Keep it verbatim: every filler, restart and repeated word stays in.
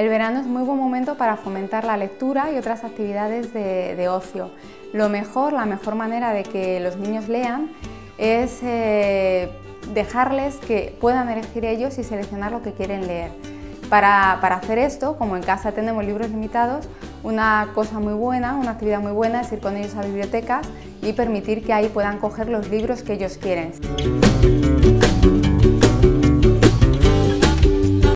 El verano es muy buen momento para fomentar la lectura y otras actividades de, de ocio. Lo mejor, la mejor manera de que los niños lean es eh, dejarles que puedan elegir ellos y seleccionar lo que quieren leer. Para, para hacer esto, como en casa tenemos libros limitados, una cosa muy buena, una actividad muy buena es ir con ellos a bibliotecas y permitir que ahí puedan coger los libros que ellos quieren.